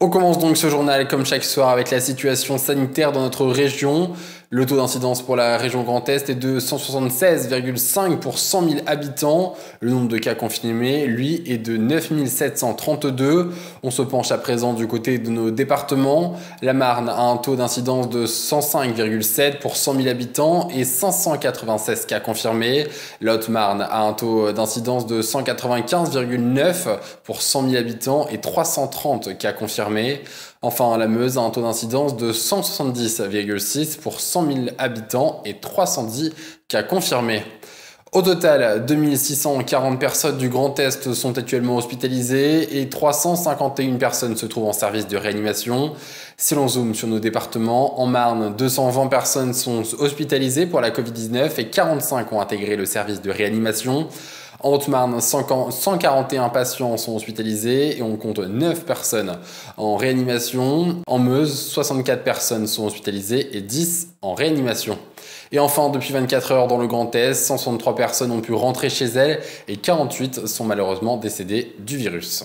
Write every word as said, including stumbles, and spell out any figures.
On commence donc ce journal comme chaque soir avec la situation sanitaire dans notre région. Le taux d'incidence pour la région Grand Est est de cent soixante-seize virgule cinq pour cent mille habitants. Le nombre de cas confirmés, lui, est de neuf mille sept cent trente-deux. On se penche à présent du côté de nos départements. La Marne a un taux d'incidence de cent cinq virgule sept pour cent mille habitants et cinq cent quatre-vingt-seize cas confirmés. La Haute-Marne a un taux d'incidence de cent quatre-vingt-quinze virgule neuf pour cent mille habitants et trois cent trente cas confirmés. Enfin, la Meuse a un taux d'incidence de cent soixante-dix virgule six pour cent mille habitants et trois cent dix cas confirmés. Au total, deux mille six cent quarante personnes du Grand Est sont actuellement hospitalisées et trois cent cinquante et une personnes se trouvent en service de réanimation. Si l'on zoome sur nos départements, en Marne, deux cent vingt personnes sont hospitalisées pour la Covid dix-neuf et quarante-cinq ont intégré le service de réanimation. En Haute-Marne, cent quarante et un patients sont hospitalisés et on compte neuf personnes en réanimation. En Meuse, soixante-quatre personnes sont hospitalisées et dix en réanimation. Et enfin, depuis vingt-quatre heures dans le Grand Est, cent soixante-trois personnes ont pu rentrer chez elles et quarante-huit sont malheureusement décédées du virus.